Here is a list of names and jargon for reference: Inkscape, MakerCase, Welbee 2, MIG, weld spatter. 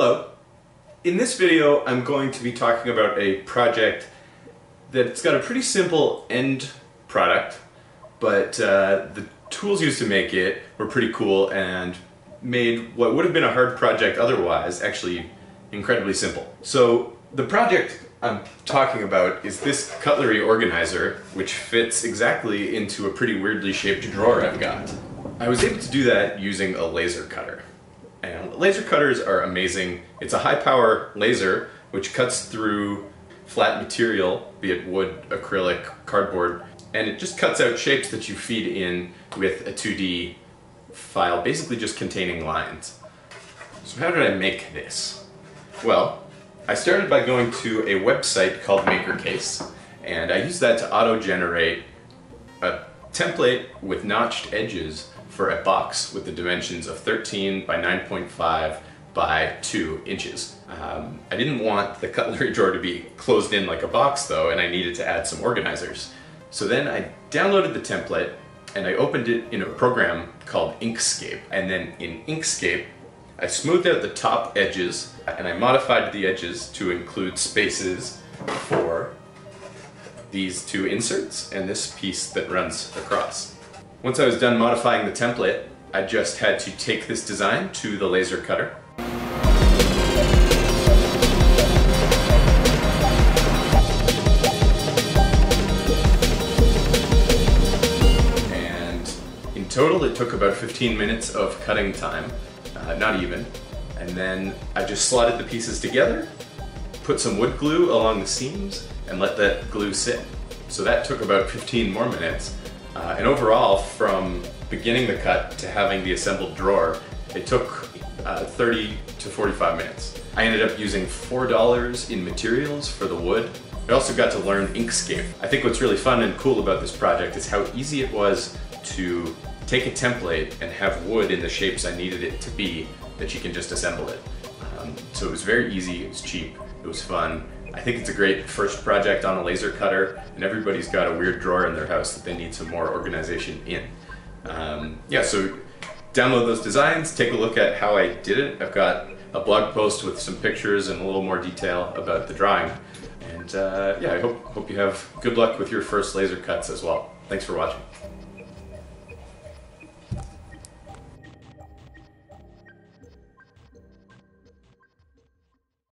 Hello. In this video I'm going to be talking about a project that's got a pretty simple end product, but the tools used to make it were pretty cool and made what would have been a hard project otherwise actually incredibly simple. So the project I'm talking about is this cutlery organizer, which fits exactly into a pretty weirdly shaped drawer I've got. I was able to do that using a laser cutter. And laser cutters are amazing. It's a high power laser which cuts through flat material, be it wood, acrylic, cardboard, and it just cuts out shapes that you feed in with a 2D file, basically just containing lines. So how did I make this? Well, I started by going to a website called MakerCase, and I used that to auto-generate a template with notched edges for a box with the dimensions of 13 by 9.5 by 2 inches. I didn't want the cutlery drawer to be closed in like a box though, and I needed to add some organizers. So then I downloaded the template and I opened it in a program called Inkscape. And then in Inkscape, I smoothed out the top edges and I modified the edges to include spaces for these two inserts and this piece that runs across. Once I was done modifying the template, I just had to take this design to the laser cutter. And in total, it took about 15 minutes of cutting time, not even. And then I just slotted the pieces together, put some wood glue along the seams, and let that glue sit. So that took about 15 more minutes. And overall, from beginning the cut to having the assembled drawer, it took 30 to 45 minutes. I ended up using $4 in materials for the wood. I also got to learn Inkscape. I think what's really fun and cool about this project is how easy it was to take a template and have wood in the shapes I needed it to be, that you can just assemble it. So it was very easy, it was cheap, it was fun. I think it's a great first project on a laser cutter, and everybody's got a weird drawer in their house that they need some more organization in. Yeah, so download those designs, take a look at how I did it. I've got a blog post with some pictures and a little more detail about the drawing. And yeah, I hope you have good luck with your first laser cuts as well. Thanks for watching.